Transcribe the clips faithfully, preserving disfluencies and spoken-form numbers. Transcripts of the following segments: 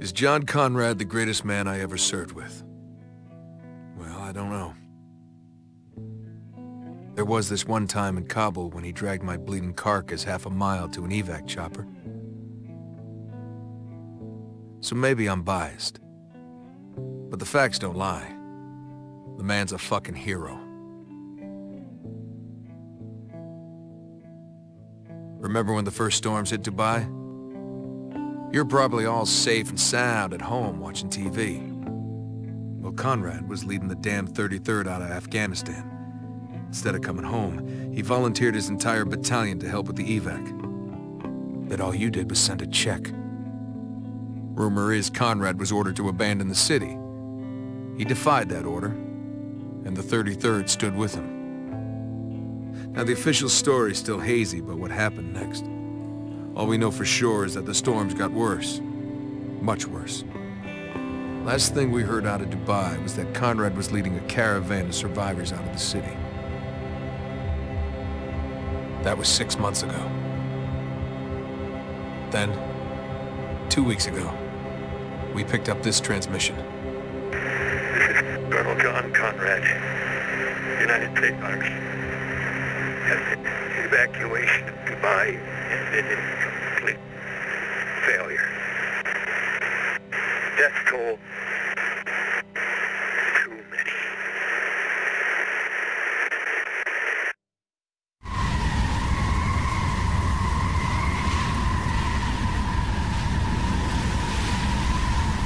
Is John Conrad the greatest man I ever served with? Well, I don't know. There was this one time in Kabul when he dragged my bleeding carcass half a mile to an evac chopper. So maybe I'm biased. But the facts don't lie. The man's a fucking hero. Remember when the first storms hit Dubai? You're probably all safe and sound at home watching T V. Well, Conrad was leading the damn thirty-third out of Afghanistan. Instead of coming home, he volunteered his entire battalion to help with the evac. That all you did was send a check. Rumor is Conrad was ordered to abandon the city. He defied that order, and the thirty-third stood with him. Now, the official story's still hazy about what happened next. All we know for sure is that the storms got worse. Much worse. Last thing we heard out of Dubai was that Conrad was leading a caravan of survivors out of the city. That was six months ago. Then, two weeks ago, we picked up this transmission. This is Colonel John Conrad, United States Army. The evacuation of Dubai has been in complete failure. Death toll, too many.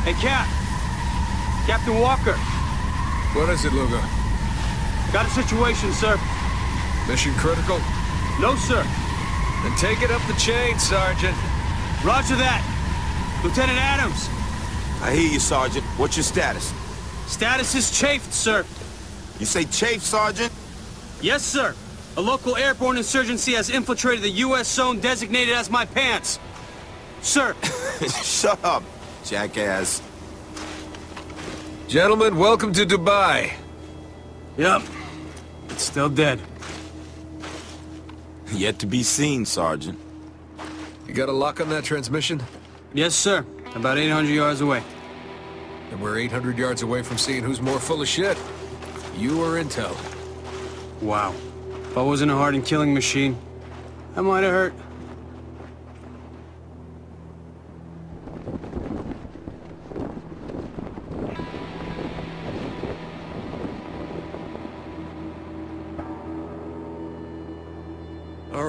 Hey, Cap. Captain Walker. What is it, Lugo? Got a situation, sir. Mission critical? No, sir. Then take it up the chain, Sergeant. Roger that. Lieutenant Adams. I hear you, Sergeant. What's your status? Status is chafed, sir. You say chafed, Sergeant? Yes, sir. A local airborne insurgency has infiltrated the U S zone designated as my pants. Sir. Shut up, jackass. Gentlemen, welcome to Dubai. Yep. It's still dead. Yet to be seen, Sergeant. You got a lock on that transmission? Yes, sir. About eight hundred yards away. And we're eight hundred yards away from seeing who's more full of shit. You or Intel. Wow. If I wasn't a hardened killing machine, I might have hurt.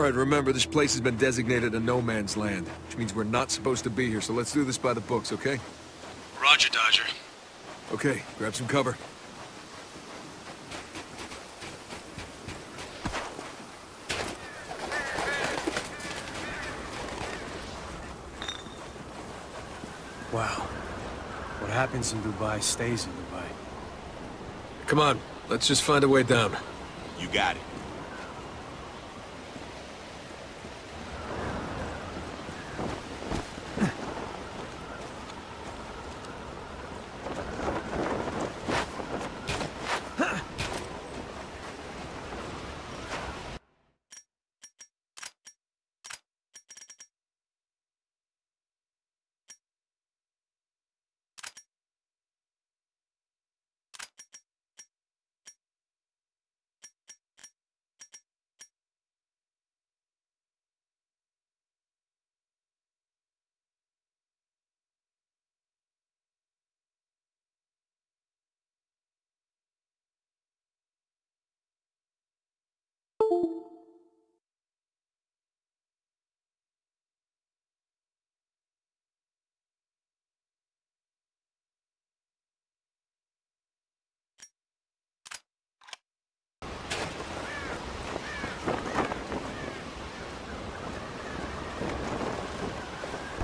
Remember, this place has been designated a no-man's land, which means we're not supposed to be here, so let's do this by the books, okay? Roger, Dodger. Okay, grab some cover. Wow. What happens in Dubai stays in Dubai. Come on, let's just find a way down. You got it.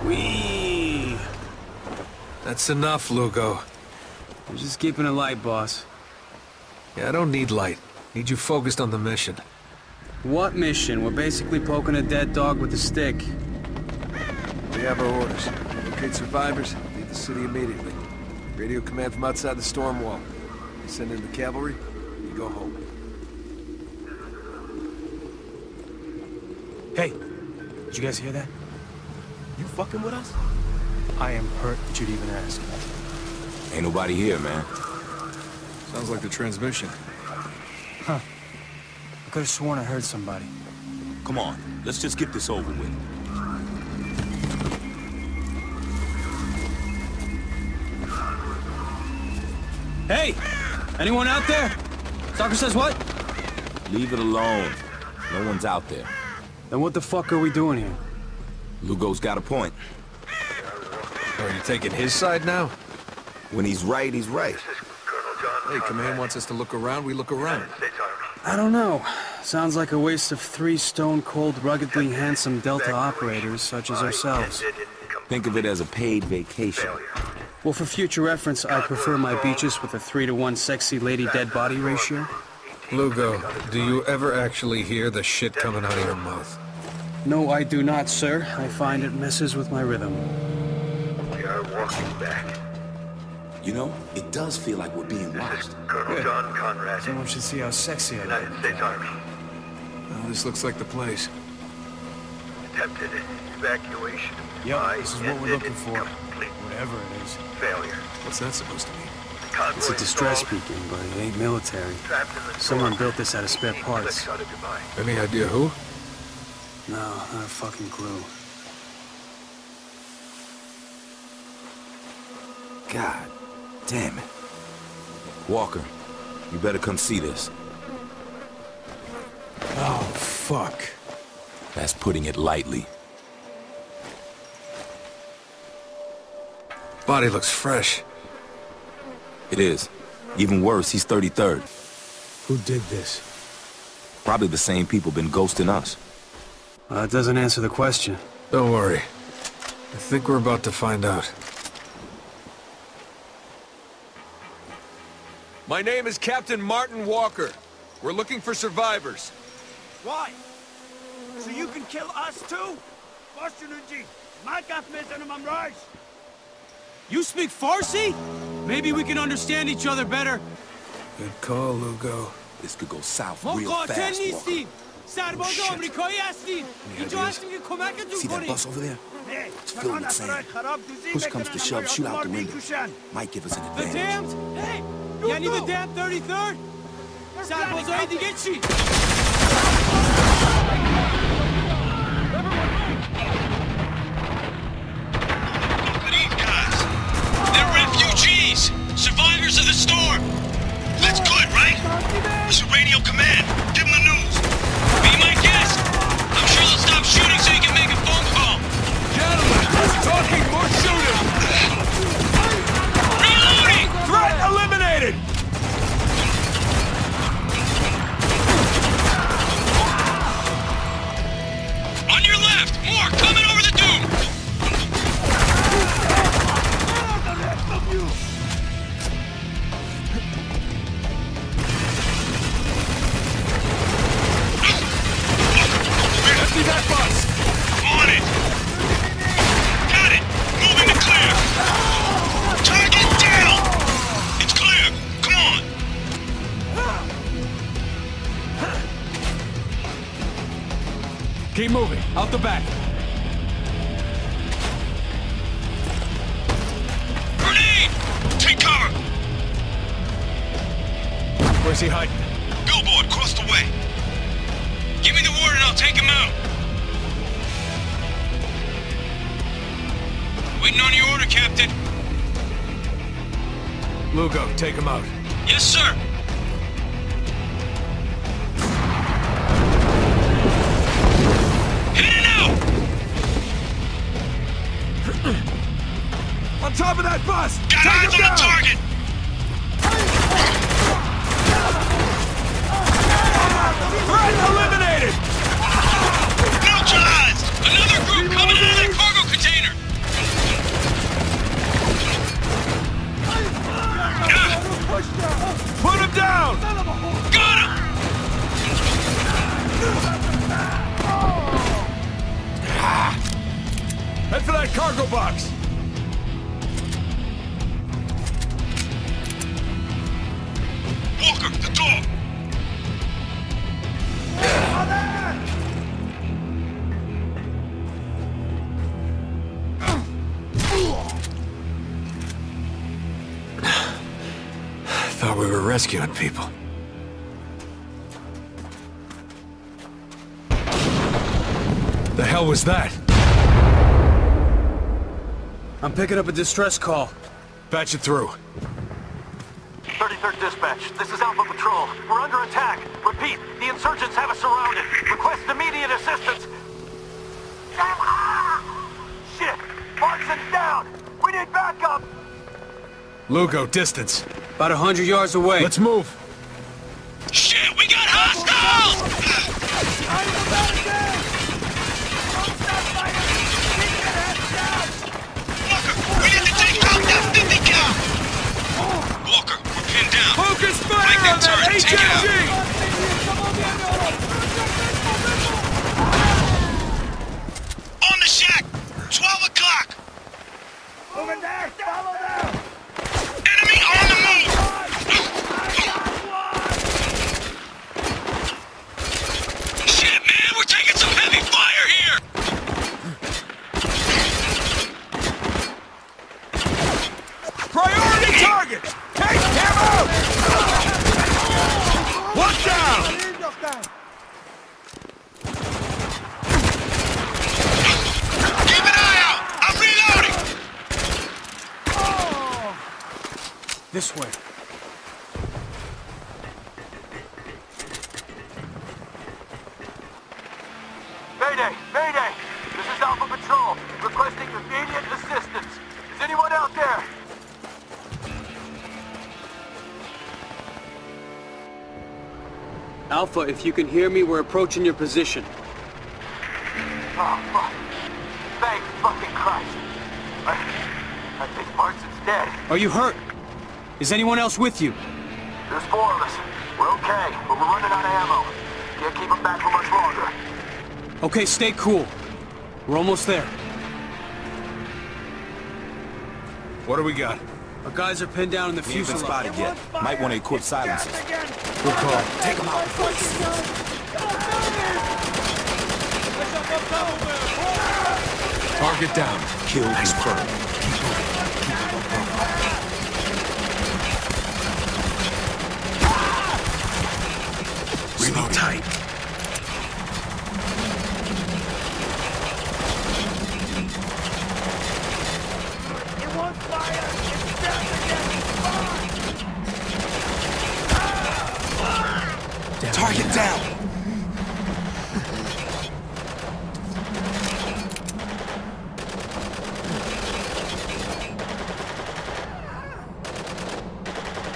Whee! That's enough, Lugo. I'm just keeping it light, boss. Yeah, I don't need light. Need you focused on the mission. What mission? We're basically poking a dead dog with a stick. We have our orders. Locate survivors, leave the city immediately. Radio command from outside the storm wall. You send in the cavalry, you go home. Hey, did you guys hear that? You fucking with us? I am hurt that you'd even ask. Ain't nobody here, man. Sounds like the transmission. Huh. I could have sworn I heard somebody. Come on, let's just get this over with. Hey! Anyone out there? Tucker says what? Leave it alone. No one's out there. Then what the fuck are we doing here? Lugo's got a point. Are you taking his side now? When he's right, he's right. Hey, command wants us to look around, we look around. I don't know. Sounds like a waste of three stone-cold, ruggedly handsome Delta operators such as ourselves. Think of it as a paid vacation. Well, for future reference, I prefer my beaches with a three to one sexy lady dead body ratio. Lugo, do you ever actually hear the shit coming out of your mouth? No, I do not, sir. I find it messes with my rhythm. We are walking back. You know, it does feel like we're being watched. Colonel John Conrad. Someone should see how sexy I am. United States Army. Oh, this looks like the place. Attempted evacuation. Yeah, this is what we're looking for. Complete. Whatever it is. Failure. What's that supposed to mean? It's a distress beacon, but it ain't military. Someone built this out of spare parts. Any idea who? No, not a fucking clue. God damn it. Walker, you better come see this. Oh, fuck. That's putting it lightly. Body looks fresh. It is. Even worse, he's thirty-third. Who did this? Probably the same people been ghosting us. Well, that doesn't answer the question. Don't worry. I think we're about to find out. My name is Captain Martin Walker. We're looking for survivors. Why? So you can kill us too? You speak Farsi? Maybe we can understand each other better. Good call, Lugo. This could go south real fast, Walker. Oh, shit. Any ideas? See that bus over there? It's filled with sand. Push comes to shove, shoot out the window. Might give us an advantage. The damned? Hey! You need the damn thirty-third? Sadbo's already get you! Look at these guys! They're refugees! Survivors of the storm! That's good, right? It's a radio command. Give them the news. Be my guest! I'm sure they'll stop shooting so you can make a phone call. Gentlemen, less talking, more shooting! Threat eliminated! On your left! More coming over the dune! Empty that bus! On it! Got it! Moving to clear! Target down! Keep moving. Out the back. Grenade! Take cover! Where's he hiding? Billboard, across the way. Give me the word and I'll take him out. Waiting on your order, Captain. Lugo, take him out. Yes, sir. Top of that bus! Got eyes on the target! Threat eliminated! Neutralized! Another group coming out of that cargo container! Put him down! Got him! Head for that cargo box! Walker, the door! I thought we were rescuing people. The hell was that? I'm picking up a distress call. Patch it through. thirty-third dispatch, this is Alpha Patrol. We're under attack. Repeat, the insurgents have us surrounded. Request immediate assistance. Shit! Martin's down! We need backup! Lugo, distance. About a hundred yards away. Let's move. Shit, we got hostiles! Walker, we need to take out that fifty count! Walker, we're pinned down. Focus fire on that H M G! On the shack! twelve o'clock! Over there! Follow them! Enemy on the move! Shit, man, we're taking some heavy fire here! Priority target! Take them out! One down! Keep an eye out! I'm reloading! This way. Mayday! Mayday! This is Alpha Patrol, requesting immediate assistance. Is anyone out there? Alpha, if you can hear me, we're approaching your position. Oh, fuck. Thank fucking Christ. I, I think Martin's dead. Are you hurt? Is anyone else with you? There's four of us. We're okay, but we're running out of ammo. Can't keep them back for much longer. Okay, stay cool. We're almost there. What do we got? Our guys are pinned down in the fuselage. Spotted yet. Might want to equip silencers. Good call. Take them out. Target down. Kill confirmed. Reload tight. It won't fire! It's down again! Target down! Get your rifle on my target! There!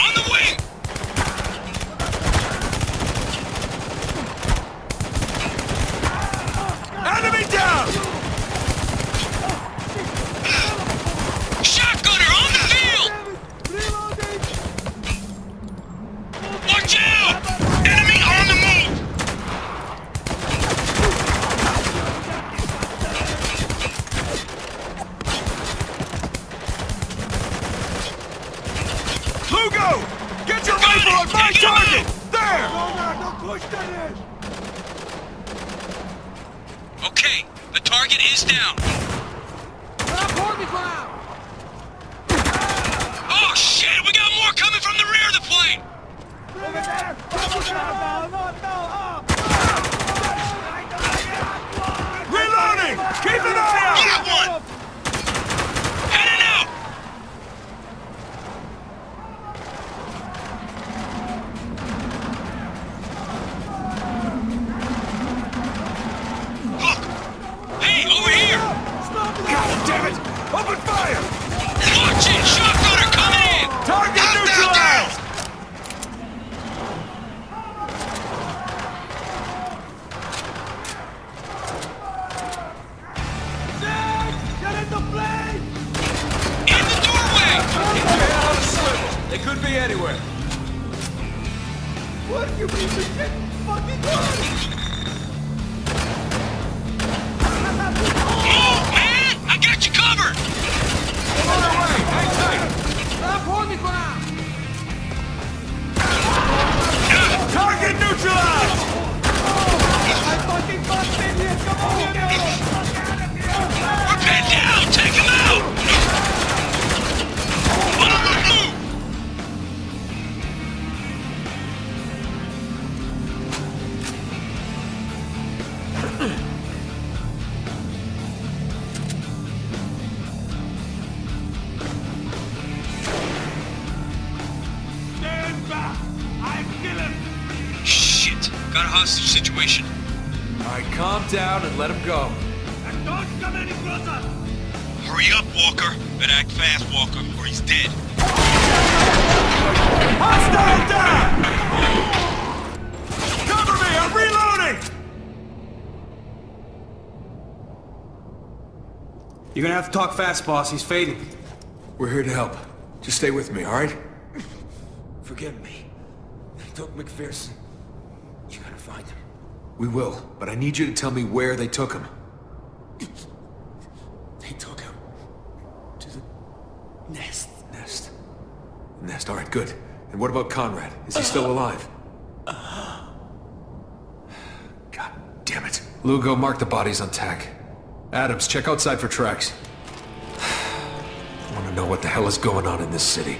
On the wing! Enemy down! Shotgunner on the field! Watch out! Enemy on the move! My target! There! Okay, the target is down. Oh shit, we got more coming from the rear of the plane! Reloading! Keep an eye out! Got one! Heading out! Open fire! Watch it! Shotgunner coming in! Target neutralized! Zach! Get in the plane! In the doorway! Keep your head on a swivel. They could be anywhere. What you piece of shit? Fucking run! Oh, man! I got you covered! Come on away! Hang tight! Target neutralized! I fucking bust in here! Come on, you know! Fuck out of here! We're pinned down! Take him out! One of them move! Situation. All right, calm down and let him go. And don't come any closer! Hurry up, Walker. Better act fast, Walker, or he's dead. Hostile down! Cover me! I'm reloading! You're gonna have to talk fast, boss. He's fading. We're here to help. Just stay with me, all right? Forgive me. I took McPherson. You gotta find him. We will, but I need you to tell me where they took him. They took him... to the... nest. Nest. Nest, all right, good. And what about Conrad? Is he uh, still alive? Uh, God damn it. Lugo, mark the bodies on tack. Adams, check outside for tracks. I want to know what the hell is going on in this city.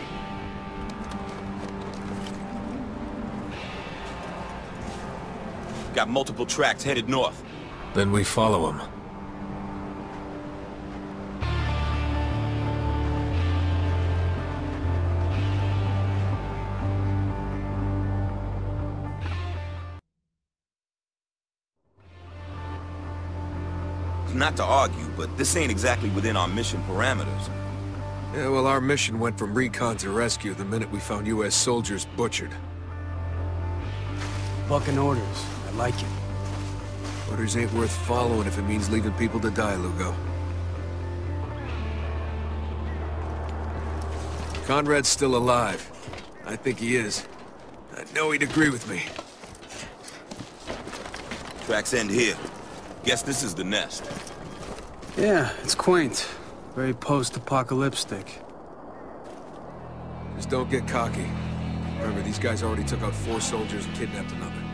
Got multiple tracks headed north. Then we follow them. Not to argue, but this ain't exactly within our mission parameters. Yeah, well, our mission went from recon to rescue the minute we found U S soldiers butchered. Bucking orders. Like it. Orders ain't worth following if it means leaving people to die, Lugo. Conrad's still alive. I think he is. I know he'd agree with me. Tracks end here. Guess this is the nest. Yeah, it's quaint. Very post-apocalyptic. Just don't get cocky. Remember, these guys already took out four soldiers and kidnapped another.